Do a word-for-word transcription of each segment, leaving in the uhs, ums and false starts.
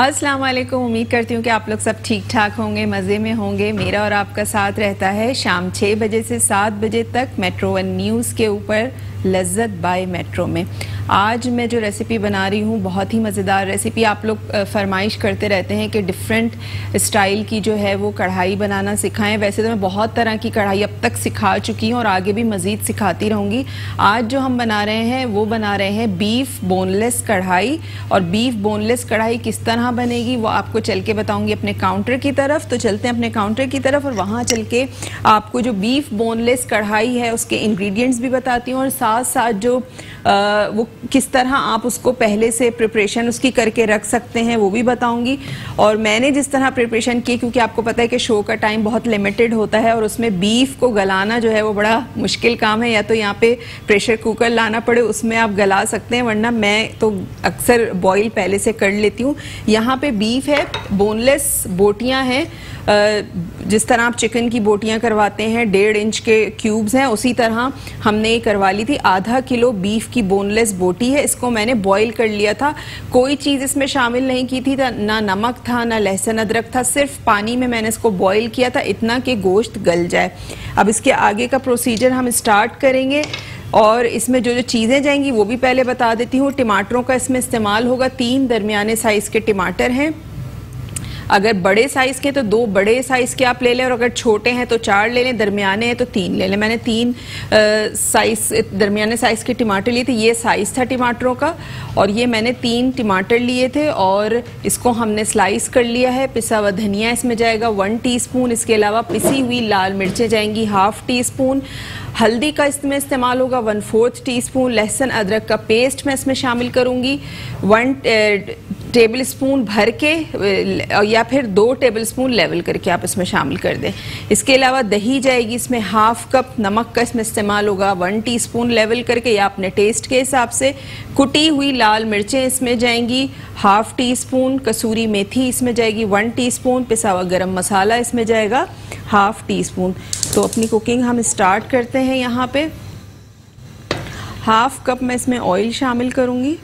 अस्सलाम वालेकुम। उम्मीद करती हूँ कि आप लोग सब ठीक ठाक होंगे, मज़े में होंगे। मेरा और आपका साथ रहता है शाम छः बजे से सात बजे तक मेट्रो वन न्यूज़ के ऊपर लज्जत बाय मेट्रो में। आज मैं जो रेसिपी बना रही हूँ बहुत ही मज़ेदार रेसिपी। आप लोग फरमाइश करते रहते हैं कि डिफरेंट स्टाइल की जो है वो कढ़ाई बनाना सिखाएं। वैसे तो मैं बहुत तरह की कढ़ाई अब तक सिखा चुकी हूँ और आगे भी मज़ीद सिखाती रहूँगी। आज जो हम बना रहे हैं वो बना रहे हैं बीफ बोनलेस कढ़ाई। और बीफ बोनलेस कढ़ाई किस तरह बनेगी वो आपको चल के बताऊँगी अपने काउंटर की तरफ। तो चलते हैं अपने काउंटर की तरफ और वहाँ चल के आपको जो बीफ बोनलेस कढ़ाई है उसके इंग्रेडिएंट्स भी बताती हूँ और साथ साथ जो आ, वो किस तरह आप उसको पहले से प्रिपरेशन उसकी करके रख सकते हैं वो भी बताऊंगी। और मैंने जिस तरह प्रिपरेशन की, क्योंकि आपको पता है कि शो का टाइम बहुत लिमिटेड होता है और उसमें बीफ को गलाना जो है वो बड़ा मुश्किल काम है। या तो यहाँ पे प्रेशर कुकर लाना पड़े उसमें आप गला सकते हैं, वरना मैं तो अक्सर बॉयल पहले से कर लेती हूँ। यहाँ पर बीफ है, बोनलेस बोटियाँ हैं, जिस तरह आप चिकन की बोटियाँ करवाते हैं, डेढ़ इंच के क्यूब्स हैं, उसी तरह हमने ये करवा ली थी। आधा किलो बीफ की बोनलेस बोटी है, इसको मैंने बॉईल कर लिया था। कोई चीज़ इसमें शामिल नहीं की थी, ना नमक था ना लहसुन अदरक था, सिर्फ पानी में मैंने इसको बॉईल किया था इतना कि गोश्त गल जाए। अब इसके आगे का प्रोसीजर हम स्टार्ट करेंगे और इसमें जो जो चीज़ें जाएंगी वो भी पहले बता देती हूँ। टमाटरों का इसमें इस्तेमाल होगा, तीन दरमियाने साइज़ के टमाटर हैं। अगर बड़े साइज़ के तो दो बड़े साइज़ के आप ले लें और अगर छोटे हैं तो चार ले लें, दरमियाने हैं तो तीन ले लें। मैंने तीन साइज़ दरमियाने साइज़ के टमाटर लिए थे, ये साइज़ था टमाटरों का। और ये मैंने तीन टमाटर लिए थे और इसको हमने स्लाइस कर लिया है। पिसा हुआ धनिया इसमें जाएगा वन टीस्पून, इसके अलावा पिसी हुई लाल मिर्चें जाएंगी हाफ़ टी स्पून, हल्दी का इसमें इस्तेमाल होगा वन फोर्थ टी स्पून, लहसुन अदरक का पेस्ट मैं इसमें शामिल करूँगी वन टेबल स्पून भर के या फिर दो टेबल स्पून लेवल करके आप इसमें शामिल कर दें। इसके अलावा दही जाएगी इसमें हाफ कप, नमक का इसमें इस्तेमाल होगा वन टीस्पून लेवल करके या अपने टेस्ट के हिसाब से, कुटी हुई लाल मिर्चें इसमें जाएंगी हाफ टी स्पून, कसूरी मेथी इसमें जाएगी वन टीस्पून, पिसा हुआ गरम मसाला इसमें जाएगा हाफ टी स्पून। तो अपनी कुकिंग हम स्टार्ट करते हैं। यहाँ पे हाफ कप मैं इसमें ऑयल शामिल करूँगी,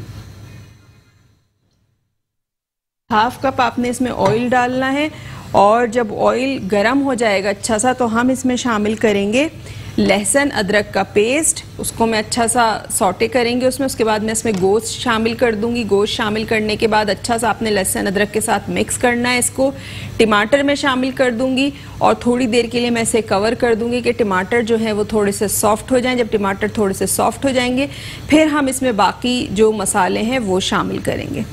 हाफ कप आपने इसमें ऑयल डालना है। और जब ऑयल गर्म हो जाएगा अच्छा सा तो हम इसमें शामिल करेंगे लहसुन अदरक का पेस्ट, उसको मैं अच्छा सा सौटे करेंगे उसमें। उसके बाद मैं इसमें गोश्त शामिल कर दूंगी। गोश्त शामिल करने के बाद अच्छा सा आपने लहसुन अदरक के साथ मिक्स करना है इसको। टमाटर में शामिल कर दूंगी और थोड़ी देर के लिए मैं इसे कवर कर दूंगी कि टमाटर जो है वो थोड़े से सॉफ्ट हो जाएं। जब टमाटर थोड़े से सॉफ्ट हो जाएंगे फिर हम इसमें बाकी जो मसाले हैं वो शामिल करेंगे।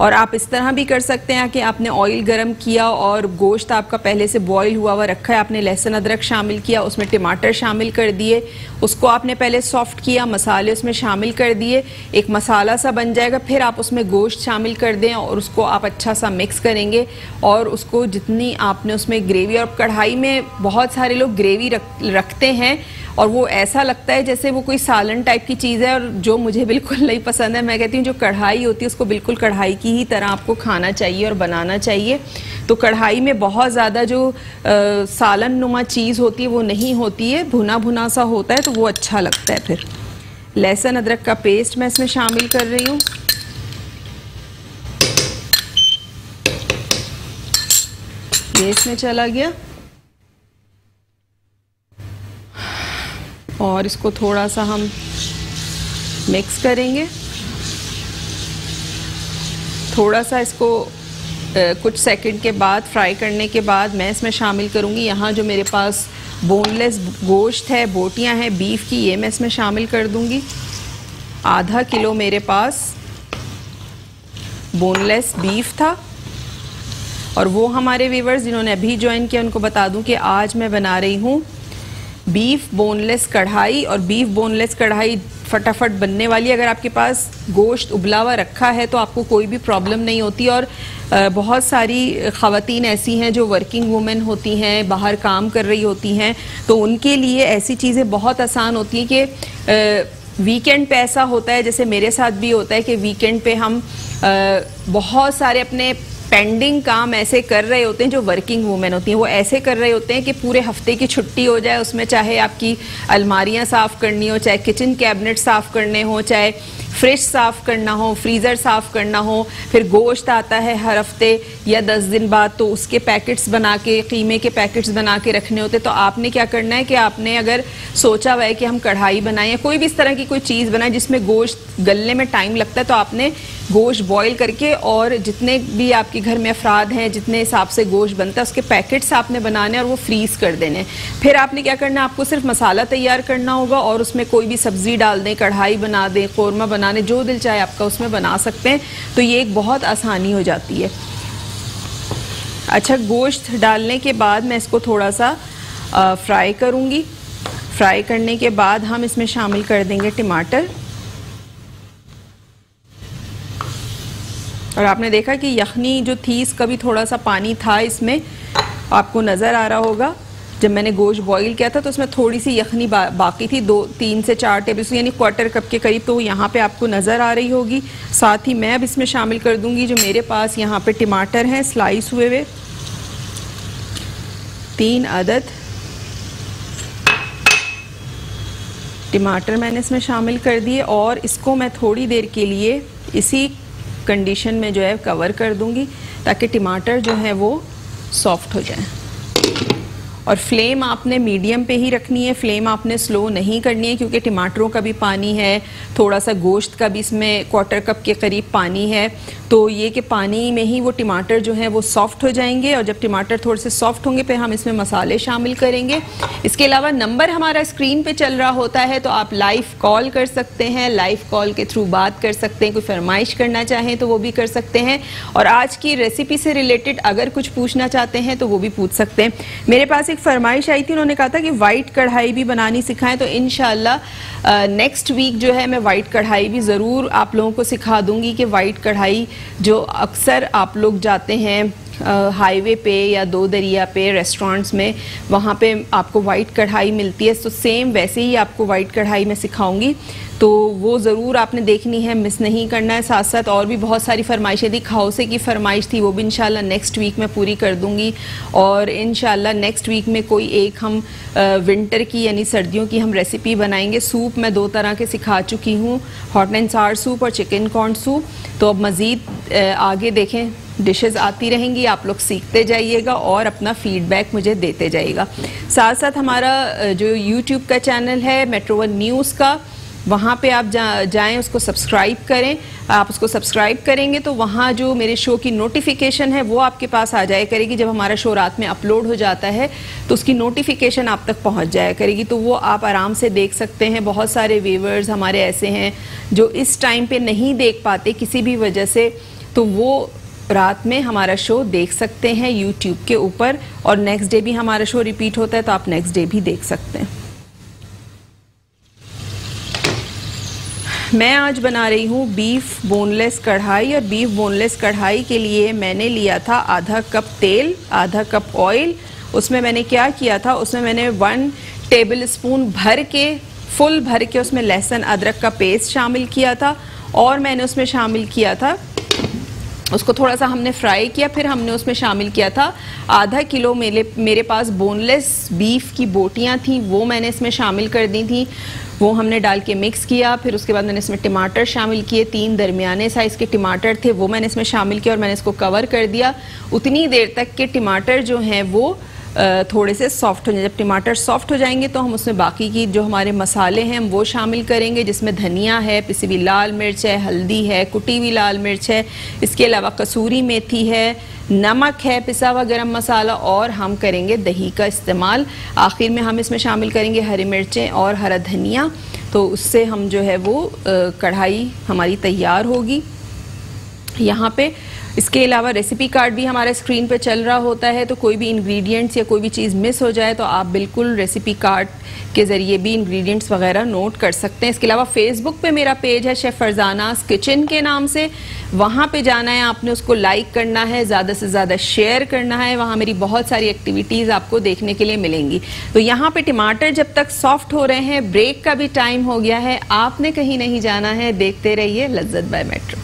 और आप इस तरह भी कर सकते हैं कि आपने ऑयल गरम किया और गोश्त आपका पहले से बॉईल हुआ हुआ रखा है, आपने लहसुन अदरक शामिल किया, उसमें टमाटर शामिल कर दिए, उसको आपने पहले सॉफ्ट किया, मसाले उसमें शामिल कर दिए, एक मसाला सा बन जाएगा, फिर आप उसमें गोश्त शामिल कर दें और उसको आप अच्छा सा मिक्स करेंगे। और उसको जितनी आपने उसमें ग्रेवी, और कढ़ाई में बहुत सारे लोग ग्रेवी रख रखते हैं और वो ऐसा लगता है जैसे वो कोई सालन टाइप की चीज़ है, और जो मुझे बिल्कुल नहीं पसंद है। मैं कहती हूँ जो कढ़ाई होती है उसको बिल्कुल कढ़ाई की ही तरह आपको खाना चाहिए और बनाना चाहिए। तो कढ़ाई में बहुत ज़्यादा जो आ, सालन नुमा चीज़ होती है वो नहीं होती है, भुना भुना सा होता है तो वो अच्छा लगता है। फिर लहसुन अदरक का पेस्ट मैं इसमें शामिल कर रही हूँ। ये इसमें चला गया और इसको थोड़ा सा हम मिक्स करेंगे। थोड़ा सा इसको ए, कुछ सेकंड के बाद फ्राई करने के बाद मैं इसमें शामिल करूँगी। यहाँ जो मेरे पास बोनलेस गोश्त है, बोटियाँ हैं बीफ की, ये मैं इसमें शामिल कर दूँगी। आधा किलो मेरे पास बोनलेस बीफ था। और वो हमारे व्यूअर्स जिन्होंने अभी ज्वाइन किया उनको बता दूँ कि आज मैं बना रही हूँ बीफ बोनलेस कढ़ाई। और बीफ बोनलेस कढ़ाई फटाफट बनने वाली है। अगर आपके पास गोश्त उबला हुआ रखा है तो आपको कोई भी प्रॉब्लम नहीं होती। और बहुत सारी ख़वातीन ऐसी हैं जो वर्किंग वुमेन होती हैं, बाहर काम कर रही होती हैं, तो उनके लिए ऐसी चीज़ें बहुत आसान होती हैं कि वीकेंड पे ऐसा होता है, जैसे मेरे साथ भी होता है कि वीकेंड पे हम बहुत सारे अपने पेंडिंग काम ऐसे कर रहे होते हैं जो वर्किंग वूमेन होती हैं, वो ऐसे कर रहे होते हैं कि पूरे हफ्ते की छुट्टी हो जाए। उसमें चाहे आपकी अलमारियां साफ़ करनी हो, चाहे किचन कैबिनेट साफ़ करने हो, चाहे फ्रिज साफ़ करना हो, फ्रीज़र साफ़ करना हो, फिर गोश्त आता है हर हफ्ते या दस दिन बाद तो उसके पैकेट्स बना के, कीमे के पैकेट्स बना के रखने होते। तो आपने क्या करना है कि आपने अगर सोचा हुआ है कि हम कढ़ाई बनाएं या कोई भी इस तरह की कोई चीज़ बनाए जिसमें गोश्त गलने में टाइम लगता है, तो आपने गोश्त बॉयल करके और जितने भी आपके घर में अफराद हैं जितने हिसाब से गोश्त बनता है उसके पैकेट्स आपने बनाने और वो फ्रीज़ कर देने। फिर आपने क्या करना है, आपको सिर्फ मसाला तैयार करना होगा और उसमें कोई भी सब्ज़ी डाल दें, कढ़ाई बना दें, कौरमा बना दें, जो दिल चाहे आपका उसमें बना सकते हैं। तो ये एक बहुत आसानी हो जाती है। अच्छा, गोश्त डालने के बाद मैं इसको थोड़ा सा फ्राई करूँगी। फ्राई करने के बाद हम इसमें शामिल कर देंगे टमाटर। और आपने देखा कि यखनी जो थी इसका भी थोड़ा सा पानी था इसमें, आपको नज़र आ रहा होगा। जब मैंने गोश्त बॉईल किया था तो उसमें थोड़ी सी यखनी बा, बाकी थी, दो तीन से चार टेबल स्पून यानी क्वार्टर कप के करीब, तो यहाँ पे आपको नज़र आ रही होगी। साथ ही मैं अब इसमें शामिल कर दूंगी जो मेरे पास यहाँ पे टमाटर हैं स्लाइस हुए हुए, तीन अदद टमाटर मैंने इसमें शामिल कर दिए और इसको मैं थोड़ी देर के लिए इसी कंडीशन में जो है कवर कर दूंगी ताकि टमाटर जो है वो सॉफ्ट हो जाए। और फ्लेम आपने मीडियम पे ही रखनी है, फ्लेम आपने स्लो नहीं करनी है क्योंकि टमाटरों का भी पानी है, थोड़ा सा गोश्त का भी इसमें क्वार्टर कप के करीब पानी है। तो ये कि पानी में ही वो टमाटर जो है वो सॉफ़्ट हो जाएंगे और जब टमाटर थोड़े से सॉफ़्ट होंगे फिर हम इसमें मसाले शामिल करेंगे। इसके अलावा नंबर हमारा स्क्रीन पे चल रहा होता है, तो आप लाइव कॉल कर सकते हैं, लाइव कॉल के थ्रू बात कर सकते हैं, कोई फरमाइश करना चाहें तो वो भी कर सकते हैं। और आज की रेसिपी से रिलेटेड अगर कुछ पूछना चाहते हैं तो वो भी पूछ सकते हैं। मेरे पास एक फरमाइश आई थी, उन्होंने कहा था कि वाइट कढ़ाई भी बनानी सिखाएं, तो इंशाल्लाह नेक्स्ट वीक जो है मैं वाइट कढ़ाई भी ज़रूर आप लोगों को सिखा दूंगी कि वाइट कढ़ाई जो अक्सर आप लोग जाते हैं हाईवे पे या दो दरिया पे रेस्टोरेंट्स में, वहाँ पे आपको वाइट कढ़ाई मिलती है, तो सेम वैसे ही आपको वाइट कढ़ाई मैं सिखाऊंगी, तो वो ज़रूर आपने देखनी है, मिस नहीं करना है। साथ साथ और भी बहुत सारी फरमाइशें थी, खाओसे की फरमाइश थी, वो भी इंशाल्लाह नेक्स्ट वीक में पूरी कर दूंगी। और इंशाल्लाह नेक्स्ट वीक में कोई एक हम विंटर की यानी सर्दियों की हम रेसिपी बनाएंगे। सूप मैं दो तरह के सिखा चुकी हूँ, हॉट एंड सार सूप और चिकन कॉर्न सूप। तो अब मज़ीद आगे देखें डिशेस आती रहेंगी, आप लोग सीखते जाइएगा और अपना फ़ीडबैक मुझे देते जाइएगा। साथ साथ हमारा जो यूट्यूब का चैनल है मेट्रो वन न्यूज़ का, वहाँ पे आप जा, जाएं उसको सब्सक्राइब करें। आप उसको सब्सक्राइब करेंगे तो वहाँ जो मेरे शो की नोटिफिकेशन है वो आपके पास आ जाया करेगी। जब हमारा शो रात में अपलोड हो जाता है तो उसकी नोटिफिकेशन आप तक पहुँच जाया करेगी, तो वो आप आराम से देख सकते हैं। बहुत सारे व्यूअर्स हमारे ऐसे हैं जो इस टाइम पर नहीं देख पाते किसी भी वजह से, तो वो रात में हमारा शो देख सकते हैं यूट्यूब के ऊपर। और नेक्स्ट डे भी हमारा शो रिपीट होता है, तो आप नेक्स्ट डे भी देख सकते हैं। मैं आज बना रही हूँ बीफ बोनलेस कढ़ाई, और बीफ बोनलेस कढ़ाई के लिए मैंने लिया था आधा कप तेल, आधा कप ऑयल। उसमें मैंने क्या किया था, उसमें मैंने वन टेबल स्पून भर के, फुल भर के उसमें लहसुन अदरक का पेस्ट शामिल किया था और मैंने उसमें शामिल किया था, उसको थोड़ा सा हमने फ्राई किया। फिर हमने उसमें शामिल किया था आधा किलो मेरे मेरे पास बोनलेस बीफ की बोटियां थी, वो मैंने इसमें शामिल कर दी थी, वो हमने डाल के मिक्स किया। फिर उसके बाद मैंने इसमें टमाटर शामिल किए, तीन दरमियाने साइज़ के टमाटर थे, वो मैंने इसमें शामिल किया और मैंने इसको कवर कर दिया उतनी देर तक कि टमाटर जो हैं वो थोड़े से सॉफ़्ट हो जाए। जब टमाटर सॉफ़्ट हो जाएंगे तो हम उसमें बाकी की जो हमारे मसाले हैं हम वो शामिल करेंगे, जिसमें धनिया है, पिसी हुई लाल मिर्च है, हल्दी है, कुटी हुई लाल मिर्च है, इसके अलावा कसूरी मेथी है, नमक है, पिसा हुआ गरम मसाला, और हम करेंगे दही का इस्तेमाल। आखिर में हम इसमें शामिल करेंगे हरी मिर्चें और हरा धनिया, तो उससे हम जो है वो कढ़ाई हमारी तैयार होगी। यहाँ पे इसके अलावा रेसिपी कार्ड भी हमारे स्क्रीन पे चल रहा होता है, तो कोई भी इंग्रेडिएंट्स या कोई भी चीज़ मिस हो जाए तो आप बिल्कुल रेसिपी कार्ड के ज़रिए भी इंग्रेडिएंट्स वगैरह नोट कर सकते हैं। इसके अलावा फेसबुक पे मेरा पेज है शेफ़ फरजानास किचन के नाम से, वहाँ पे जाना है आपने, उसको लाइक करना है, ज़्यादा से ज़्यादा शेयर करना है, वहाँ मेरी बहुत सारी एक्टिविटीज़ आपको देखने के लिए मिलेंगी। तो यहाँ पर टमाटर जब तक सॉफ्ट हो रहे हैं, ब्रेक का भी टाइम हो गया है, आपने कहीं नहीं जाना है, देखते रहिए लज्जत by Metro.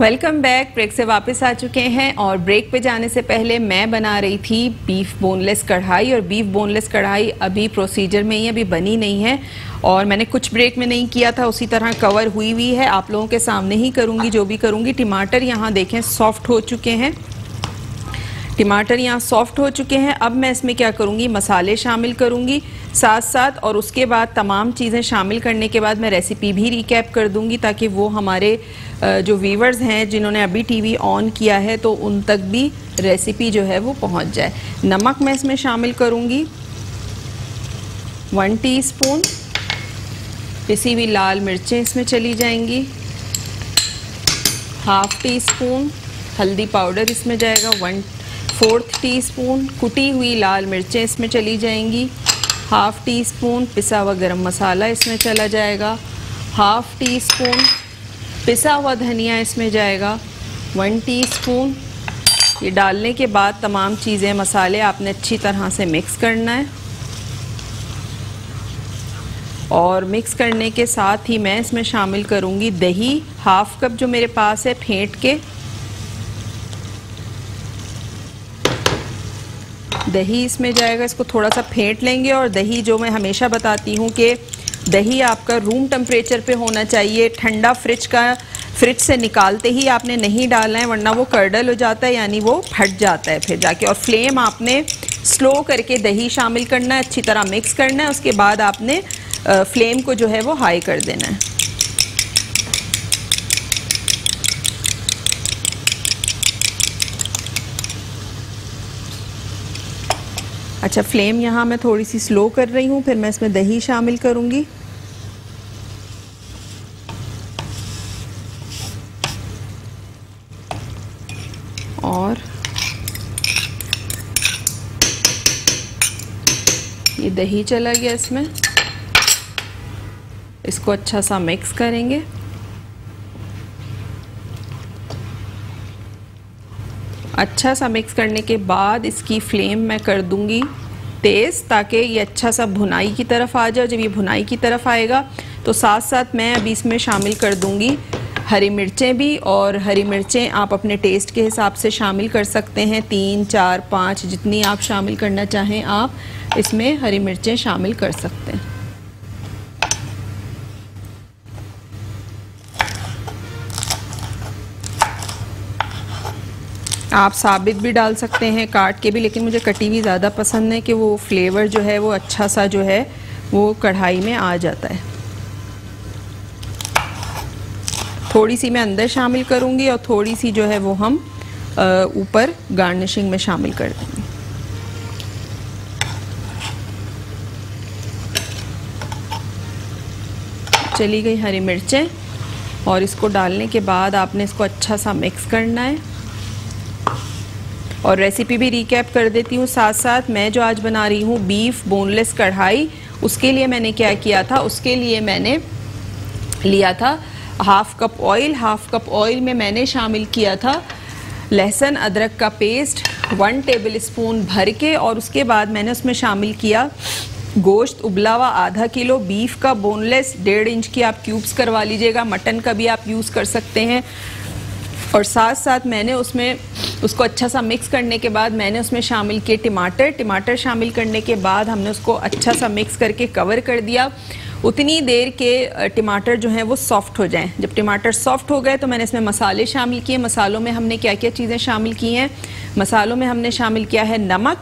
Welcome back. Break से वापस आ चुके हैं और ब्रेक पे जाने से पहले मैं बना रही थी बीफ बोनलेस कढ़ाई, और बीफ बोनलेस कढ़ाई अभी प्रोसीजर में ही अभी बनी नहीं है और मैंने कुछ ब्रेक में नहीं किया था, उसी तरह कवर हुई हुई है। आप लोगों के सामने ही करूँगी जो भी करूँगी। टमाटर यहाँ देखें सॉफ्ट हो चुके हैं, टमाटर यहाँ सॉफ्ट हो चुके हैं। अब मैं इसमें क्या करूँगी, मसाले शामिल करूँगी साथ साथ, और उसके बाद तमाम चीज़ें शामिल करने के बाद मैं रेसिपी भी रिकैप कर दूँगी ताकि वो हमारे जो व्यूवर्स हैं जिन्होंने अभी टीवी ऑन किया है तो उन तक भी रेसिपी जो है वो पहुँच जाए। नमक मैं इसमें शामिल करूँगी वन टी स्पून, पिसी हुई लाल मिर्चें इसमें चली जाएंगी, हाफ टी स्पून हल्दी पाउडर इसमें जाएगा, वन फोर्थ टीस्पून कुटी हुई लाल मिर्चें इसमें चली जाएंगी, हाफ़ टी स्पून पिसा हुआ गरम मसाला इसमें चला जाएगा, हाफ़ टी स्पून पिसा हुआ धनिया इसमें जाएगा, वन टीस्पून। ये डालने के बाद तमाम चीज़ें मसाले आपने अच्छी तरह से मिक्स करना है, और मिक्स करने के साथ ही मैं इसमें शामिल करूँगी दही, हाफ़ कप जो मेरे पास है फेंट के। दही इसमें जाएगा, इसको थोड़ा सा फेंट लेंगे। और दही जो मैं हमेशा बताती हूँ कि दही आपका रूम टेम्परेचर पे होना चाहिए, ठंडा फ्रिज का फ्रिज से निकालते ही आपने नहीं डालना है वरना वो कर्डल हो जाता है, यानी वो फट जाता है फिर जाके। और फ्लेम आपने स्लो करके दही शामिल करना है, अच्छी तरह मिक्स करना है, उसके बाद आपने फ्लेम को जो है वो हाई कर देना है। अच्छा, फ्लेम यहाँ मैं थोड़ी सी स्लो कर रही हूँ, फिर मैं इसमें दही शामिल करूँगी। और ये दही चला गया इसमें, इसको अच्छा सा मिक्स करेंगे। अच्छा सा मिक्स करने के बाद इसकी फ्लेम मैं कर दूंगी तेज़ ताकि ये अच्छा सा भुनाई की तरफ आ जाए। जब ये भुनाई की तरफ आएगा तो साथ साथ मैं अभी इसमें शामिल कर दूंगी हरी मिर्चें भी, और हरी मिर्चें आप अपने टेस्ट के हिसाब से शामिल कर सकते हैं, तीन चार पाँच जितनी आप शामिल करना चाहें आप इसमें हरी मिर्चें शामिल कर सकते हैं। आप साबित भी डाल सकते हैं, काट के भी, लेकिन मुझे कटी हुई ज़्यादा पसंद है कि वो फ्लेवर जो है वो अच्छा सा जो है वो कढ़ाई में आ जाता है। थोड़ी सी मैं अंदर शामिल करूँगी और थोड़ी सी जो है वो हम ऊपर गार्निशिंग में शामिल कर देंगे। चली गई हरी मिर्चें, और इसको डालने के बाद आपने इसको अच्छा सा मिक्स करना है। और रेसिपी भी रिकैप कर देती हूँ साथ साथ। मैं जो आज बना रही हूँ बीफ बोनलेस कढ़ाई, उसके लिए मैंने क्या किया था, उसके लिए मैंने लिया था half cup oil. Half cup oil में मैंने शामिल किया था लहसुन अदरक का पेस्ट वन टेबल स्पून भर के, और उसके बाद मैंने उसमें शामिल किया गोश्त उबला हुआ आधा किलो, बीफ का बोनलेस डेढ़ इंच की आप क्यूब्स करवा लीजिएगा, मटन का भी आप यूज़ कर सकते हैं। और साथ साथ मैंने उसमें उसको अच्छा सा मिक्स करने के बाद मैंने उसमें शामिल किए टमाटर। टमाटर शामिल करने के बाद हमने उसको अच्छा सा मिक्स करके कवर कर दिया उतनी देर के टमाटर जो हैं वो सॉफ़्ट हो जाएं। जब टमाटर सॉफ़्ट हो गए तो मैंने इसमें मसाले शामिल किए। मसालों में हमने क्या क्या चीज़ें शामिल की हैं, मसालों में हमने शामिल किया है नमक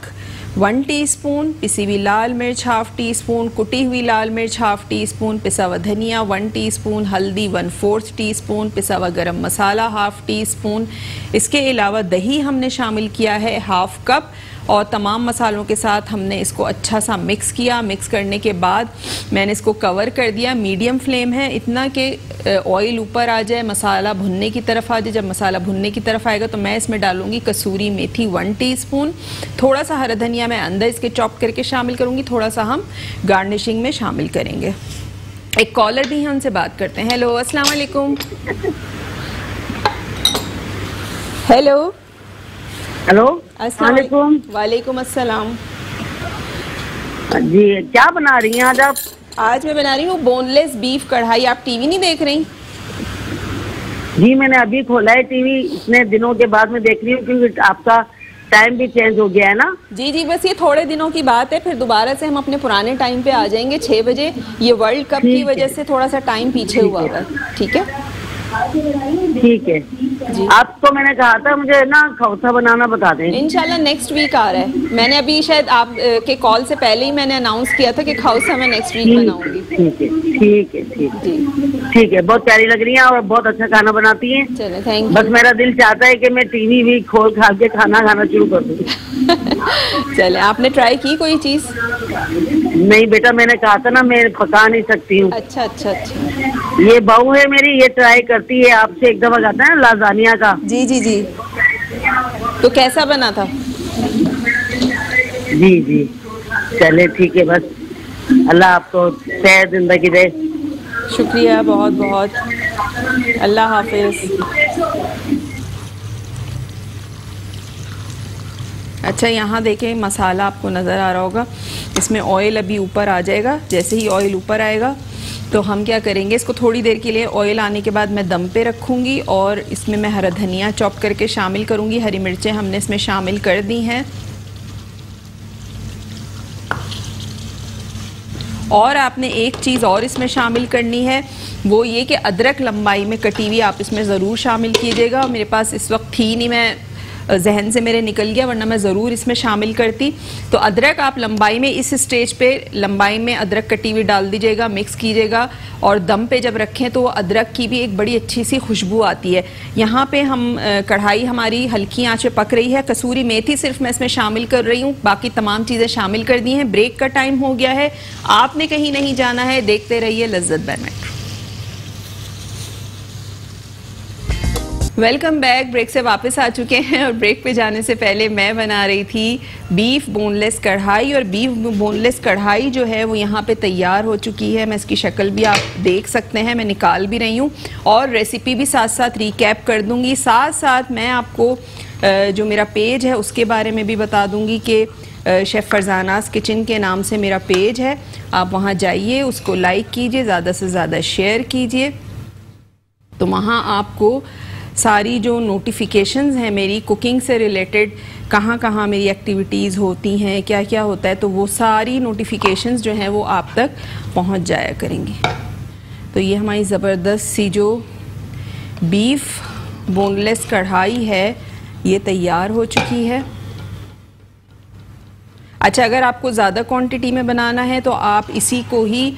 वन टीस्पून, पिसी हुई लाल मिर्च हाफ़ टी स्पून, कुटी हुई लाल मिर्च हाफ़ टी स्पून, पिसा हुआ धनिया वन टीस्पून, हल्दी वन फोर्थ टीस्पून, पिसा हुआ गरम मसाला हाफ़ टी स्पून। इसके अलावा दही हमने शामिल किया है हाफ़ कप, और तमाम मसालों के साथ हमने इसको अच्छा सा मिक्स किया। मिक्स करने के बाद मैंने इसको कवर कर दिया, मीडियम फ्लेम है, इतना कि ऑयल ऊपर आ जाए, मसाला भुनने की तरफ आ जाए। जब मसाला भुनने की तरफ आएगा तो मैं इसमें डालूंगी कसूरी मेथी वन टीस्पून, थोड़ा सा हरा धनिया मैं अंदर इसके चॉप करके शामिल करूँगी, थोड़ा सा हम गार्निशिंग में शामिल करेंगे। एक कॉलर भी है, उनसे बात करते हैं। हेलो, अस्सलाम वालेकुम। हेलो हेलो अस्सलाम वालेकुम अस्सलाम जी, क्या बना रही हैं आज आप? आज मैं बना रही हूँ बोनलेस बीफ कढ़ाई। आप टीवी नहीं देख रही? जी मैंने अभी खोला है टीवी, इतने दिनों के बाद में देख रही हूँ क्योंकि आपका टाइम भी चेंज हो गया है ना। जी जी बस ये थोड़े दिनों की बात है, फिर दोबारा से हम अपने पुराने टाइम पे आ जाएंगे छह बजे। ये वर्ल्ड कप की वजह से थोड़ा सा टाइम पीछे हुआ है। ठीक है ठीक है जी। आपको मैंने कहा था मुझे ना खौसा बनाना बता दें। इंशाल्लाह नेक्स्ट वीक आ रहा है। मैंने अभी शायद आप के कॉल से पहले ही मैंने अनाउंस किया था कि खौसा मैं नेक्स्ट वीक बनाऊंगी। ठीक है ठीक है ठीक है। बहुत प्यारी लग रही है और बहुत अच्छा खाना बनाती है। चलो थैंक यू। बस मेरा दिल चाहता है कि मैं टीवी भी खोल खा के खाना खाना शुरू कर दूँ। चले आपने ट्राई की कोई चीज? नहीं बेटा मैंने कहा था ना मैं पका नहीं सकती हूँ। अच्छा अच्छा अच्छा। ये बहू है मेरी, ये ट्राई करती है। आपसे एक दफा जाता है ना लाजानिया का। जी जी जी। तो कैसा बना था? जी जी चले ठीक है। बस अल्लाह आपको सेहत जिंदगी दे। शुक्रिया बहुत बहुत। अल्लाह हाफिज। अच्छा यहाँ देखें मसाला आपको नज़र आ रहा होगा, इसमें ऑयल अभी ऊपर आ जाएगा। जैसे ही ऑयल ऊपर आएगा तो हम क्या करेंगे, इसको थोड़ी देर के लिए ऑयल आने के बाद मैं दम पे रखूँगी और इसमें मैं हरा धनिया चॉप करके शामिल करूँगी। हरी मिर्चें हमने इसमें शामिल कर दी हैं और आपने एक चीज़ और इसमें शामिल करनी है, वो ये कि अदरक लंबाई में कटी हुई आप इसमें ज़रूर शामिल कीजिएगा। मेरे पास इस वक्त थी नहीं, मैं जहन से मेरे निकल गया, वरना मैं ज़रूर इसमें शामिल करती। तो अदरक आप लंबाई में इस स्टेज पे लंबाई में अदरक कटी हुई डाल दीजिएगा, मिक्स कीजिएगा और दम पे जब रखें तो वो अदरक की भी एक बड़ी अच्छी सी खुशबू आती है। यहाँ पे हम कढ़ाई हमारी हल्की आंच पे पक रही है। कसूरी मेथी सिर्फ मैं इसमें शामिल कर रही हूँ, बाकी तमाम चीज़ें शामिल कर दी हैं। ब्रेक का टाइम हो गया है, आपने कहीं नहीं जाना है, देखते रहिए लज्जत by Metro. Welcome back. Break से वापस आ चुके हैं और ब्रेक पे जाने से पहले मैं बना रही थी बीफ बोनलेस कढ़ाई और बीफ बोनलेस कढ़ाई जो है वो यहाँ पे तैयार हो चुकी है। मैं इसकी शक्ल भी आप देख सकते हैं, मैं निकाल भी रही हूँ और रेसिपी भी साथ साथ रिकैप कर दूँगी। साथ साथ मैं आपको जो मेरा पेज है उसके बारे में भी बता दूँगी कि शेफ़ फरजानास किचन के नाम से मेरा पेज है, आप वहाँ जाइए, उसको लाइक कीजिए, ज़्यादा से ज़्यादा शेयर कीजिए। तो वहाँ आपको सारी जो नोटिफिकेशंस हैं मेरी कुकिंग से रिलेटेड, कहाँ कहाँ मेरी एक्टिविटीज़ होती हैं, क्या क्या होता है, तो वो सारी नोटिफिकेशंस जो हैं वो आप तक पहुँच जाया करेंगी। तो ये हमारी ज़बरदस्त सी जो बीफ बोनलेस कढ़ाई है ये तैयार हो चुकी है। अच्छा अगर आपको ज़्यादा क्वांटिटी में बनाना है तो आप इसी को ही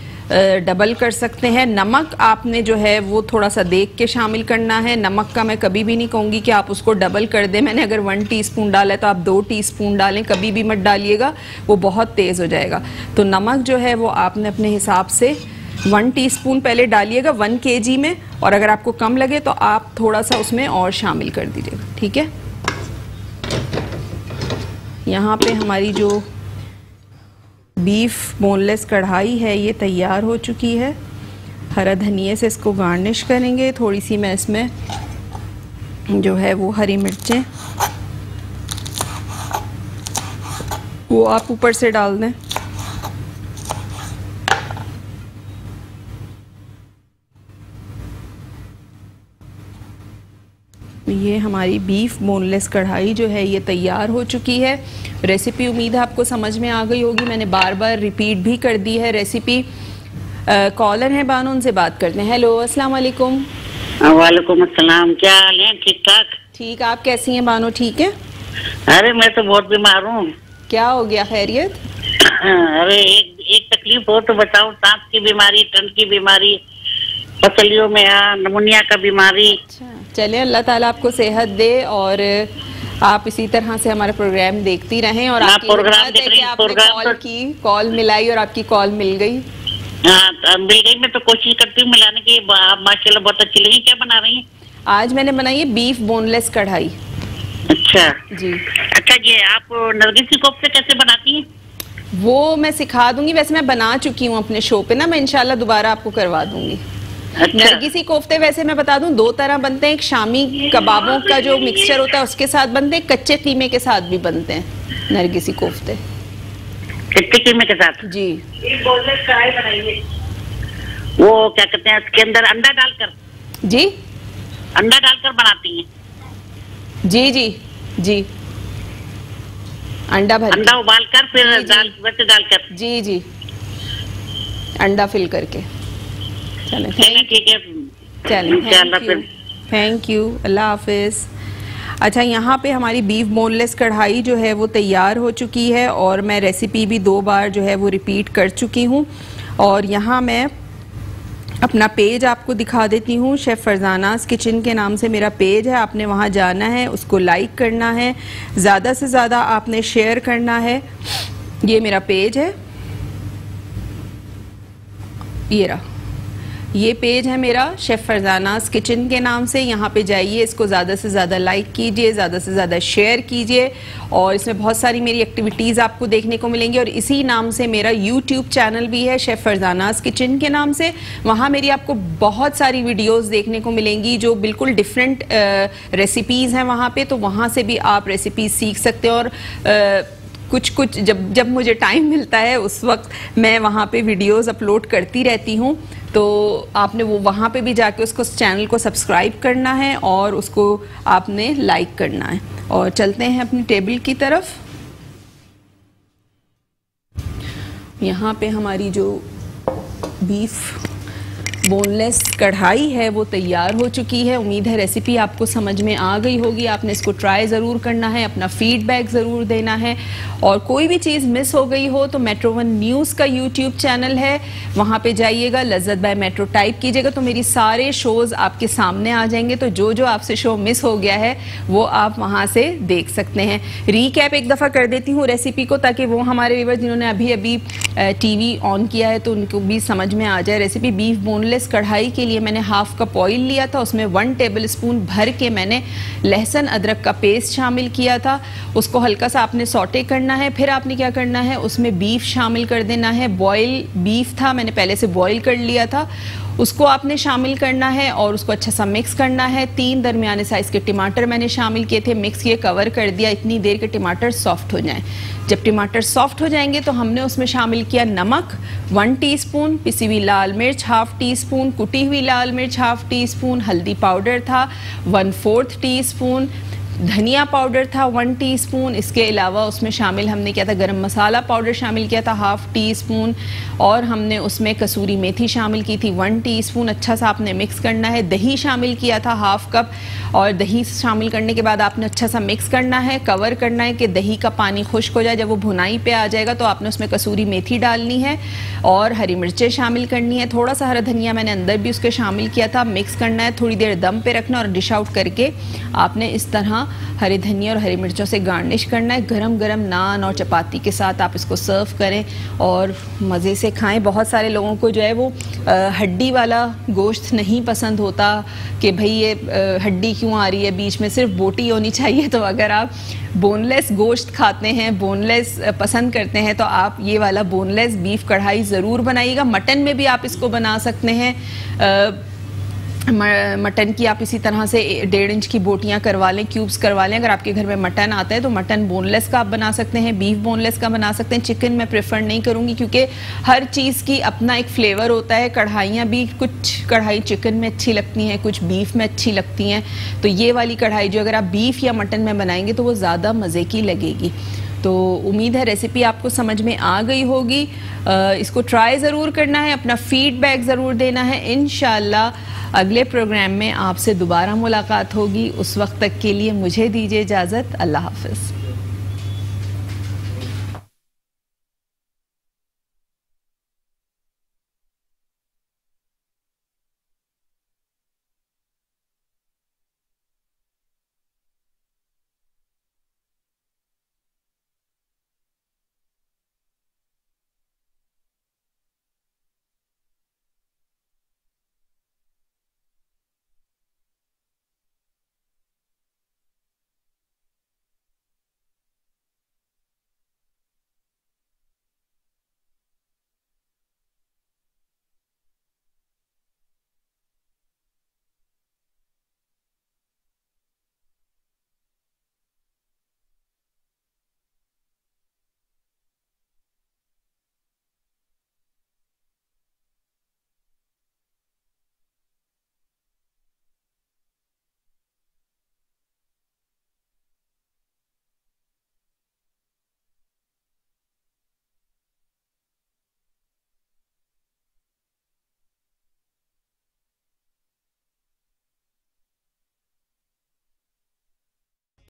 डबल कर सकते हैं। नमक आपने जो है वो थोड़ा सा देख के शामिल करना है। नमक का मैं कभी भी नहीं कहूँगी कि आप उसको डबल कर दें। मैंने अगर वन टीस्पून डाला है तो आप दो टीस्पून डालें, कभी भी मत डालिएगा, वो बहुत तेज़ हो जाएगा। तो नमक जो है वो आपने अपने हिसाब से वन टीस्पून पहले डालिएगा वन केजी में, और अगर आपको कम लगे तो आप थोड़ा सा उसमें और शामिल कर दीजिएगा। ठीक है यहाँ पर हमारी जो बीफ बोनलेस कढ़ाई है ये तैयार हो चुकी है। हरा धनिया से इसको गार्निश करेंगे। थोड़ी सी मैं इसमें जो है वो हरी मिर्चें वो आप ऊपर से डाल दें। ये हमारी बीफ बोनलेस कढ़ाई जो है ये तैयार हो चुकी है। रेसिपी उम्मीद है आपको समझ में आ गई होगी, मैंने बार बार रिपीट भी कर दी है रेसिपी। कॉलर है बानो, उनसे बात करते हैं। हेलो अस्सलाम वालेकुम। वालेकुम अस्सलाम, क्या हाल है? ठीक ठाक। ठीक, आप कैसी हैं बानो? ठीक है। अरे मैं तो बहुत बीमार हूँ। क्या हो गया, खैरियत? अरे एक, एक तकलीफ हो तो बताओ। सांस की बीमारी, ठंड की बीमारी, पसलियों में नमूनिया का बीमारी। चले अल्लाह ताला आपको सेहत दे और आप इसी तरह से हमारा प्रोग्राम देखती रहें। और आप प्रोग्राम देख रही, आपने कॉल की, कॉल मिलाई और आपकी कॉल मिल गई। हाँ मिल गई, मैं तो कोशिश करती हूँ मिलाने की। आप माशाल्लाह बहुत अच्छी लगी। क्या बना रही हैं आज? मैंने बनाई है बीफ बोनलेस कढ़ाई। अच्छा जी। अच्छा ये आप नरगिस की कोफ्ते कैसे बनाती हैं? वो मैं सिखा दूंगी, वैसे मैं बना चुकी हूँ अपने शो पे ना, मैं इंशाल्लाह दोबारा आपको करवा दूंगी। अच्छा। नरगिसी कोफ्ते वैसे मैं बता दूं दो तरह बनते हैं, एक शामी कबाबों का जो मिक्सचर होता है उसके साथ बनते हैं, कच्चे कीमे के साथ भी बनते हैं नरगिसी कोफ्ते। कच्चे कीमे के साथ? जी। बोनलेस कढ़ाई बनाइए, वो क्या कहते हैं उसके अंदर अंडा डालकर? जी अंडा डालकर बनाती हैं। जी जी जी अंडा भर अंडा उबाल कर फिर दाल बच्चे डालकर जी जी अंडा फिल करके। चलें ठीक है, चलें थैंक यू, अल्लाह हाफिज। अच्छा, यहाँ पे हमारी बीफ बोनलेस कढ़ाई जो है वो तैयार हो चुकी है और मैं रेसिपी भी दो बार जो है वो रिपीट कर चुकी हूँ। और यहाँ मैं अपना पेज आपको दिखा देती हूँ, शेफ़ फ़रज़ानास किचन के नाम से मेरा पेज है, आपने वहाँ जाना है, उसको लाइक करना है, ज़्यादा से ज़्यादा आपने शेयर करना है। ये मेरा पेज है, ये रहा, ये पेज है मेरा शेफ़ फ़रज़ानास किचन के नाम से, यहाँ पे जाइए, इसको ज़्यादा से ज़्यादा लाइक कीजिए, ज़्यादा से ज़्यादा शेयर कीजिए और इसमें बहुत सारी मेरी एक्टिविटीज़ आपको देखने को मिलेंगी। और इसी नाम से मेरा यूट्यूब चैनल भी है शेफ़ फ़रज़ानास किचन के नाम से, वहाँ मेरी आपको बहुत सारी वीडियोस देखने को मिलेंगी जो बिल्कुल डिफरेंट रेसिपीज़ हैं वहाँ पर, तो वहाँ से भी आप रेसिपीज़ सीख सकते हो। और आ, कुछ कुछ जब जब मुझे टाइम मिलता है उस वक्त मैं वहाँ पे वीडियोस अपलोड करती रहती हूँ, तो आपने वो वहाँ पे भी जाके उसको चैनल को सब्सक्राइब करना है और उसको आपने लाइक करना है। और चलते हैं अपनी टेबल की तरफ। यहाँ पे हमारी जो बीफ बोनलेस कढ़ाई है वो तैयार हो चुकी है। उम्मीद है रेसिपी आपको समझ में आ गई होगी, आपने इसको ट्राई ज़रूर करना है, अपना फ़ीडबैक ज़रूर देना है। और कोई भी चीज़ मिस हो गई हो तो मेट्रो वन न्यूज़ का यूट्यूब चैनल है, वहाँ पे जाइएगा, लज्जत बाय मेट्रो टाइप कीजिएगा तो मेरी सारे शोज़ आपके सामने आ जाएंगे। तो जो जो आपसे शो मिस हो गया है वो आप वहाँ से देख सकते हैं। रीकैप एक दफ़ा कर देती हूँ रेसिपी को, ताकि वो हमारे व्यूअर्स जिन्होंने अभी अभी टी वी ऑन किया है तो उनको भी समझ में आ जाए रेसिपी। बीफ बोन बोनलेस कढ़ाई के लिए मैंने हाफ कप ऑयल लिया था, उसमें वन टेबलस्पून भर के मैंने लहसुन अदरक का पेस्ट शामिल किया था, उसको हल्का सा आपने सौटे करना है। फिर आपने क्या करना है, उसमें बीफ शामिल कर देना है, बॉयल बीफ था, मैंने पहले से बॉयल कर लिया था, उसको आपने शामिल करना है और उसको अच्छा सा मिक्स करना है। तीन दरमियाने साइज़ के टमाटर मैंने शामिल किए थे, मिक्स किए, कवर कर दिया इतनी देर के टमाटर सॉफ्ट हो जाएं। जब टमाटर सॉफ्ट हो जाएंगे तो हमने उसमें शामिल किया नमक वन टीस्पून, पिसी हुई लाल मिर्च हाफ टी स्पून, कुटी हुई लाल मिर्च हाफ टी स्पून, हल्दी पाउडर था वन फोर्थ टी स्पून, धनिया पाउडर था वन टीस्पून, इसके अलावा उसमें शामिल हमने किया था गरम मसाला पाउडर शामिल किया था हाफ़ टी स्पून, और हमने उसमें कसूरी मेथी शामिल की थी वन टीस्पून। अच्छा सा आपने मिक्स करना है, दही शामिल किया था हाफ कप, और दही शामिल करने के बाद आपने अच्छा सा मिक्स करना है, कवर करना है कि दही का पानी खुश्क हो जाए। जब वो भुनाई पे आ जाएगा तो आपने उसमें कसूरी मेथी डालनी है और हरी मिर्चें शामिल करनी है, थोड़ा सा हरा धनिया मैंने अंदर भी उसके शामिल किया था, मिक्स करना है, थोड़ी देर दम पे रखना और डिश आउट करके आपने इस तरह हरे धनिया और हरी मिर्चों से गार्निश करना है। गरम गरम नान और चपाती के साथ आप इसको सर्व करें और मज़े से खाएं। बहुत सारे लोगों को जो है वो हड्डी वाला गोश्त नहीं पसंद होता कि भाई ये हड्डी क्यों आ रही है बीच में, सिर्फ बोटी होनी चाहिए। तो अगर आप बोनलेस गोश्त खाते हैं, बोनलेस पसंद करते हैं, तो आप ये वाला बोनलेस बीफ कढ़ाई ज़रूर बनाइएगा। मटन में भी आप इसको बना सकते हैं, मटन की आप इसी तरह से डेढ़ इंच की बोटियां करवा लें, क्यूब्स करवा लें। अगर आपके घर में मटन आता है तो मटन बोनलेस का आप बना सकते हैं, बीफ बोनलेस का बना सकते हैं। चिकन मैं प्रेफर नहीं करूंगी क्योंकि हर चीज़ की अपना एक फ्लेवर होता है। कढ़ाइयाँ भी, कुछ कढ़ाई चिकन में अच्छी लगती हैं, कुछ बीफ में अच्छी लगती हैं, तो ये वाली कढ़ाई जो अगर आप बीफ या मटन में बनाएंगे तो वो ज़्यादा मज़े की लगेगी। तो उम्मीद है रेसिपी आपको समझ में आ गई होगी, इसको ट्राई ज़रूर करना है, अपना फ़ीडबैक ज़रूर देना है। इंशाल्लाह अगले प्रोग्राम में आपसे दोबारा मुलाकात होगी, उस वक्त तक के लिए मुझे दीजिए इजाज़त, अल्लाह हाफ़िज़।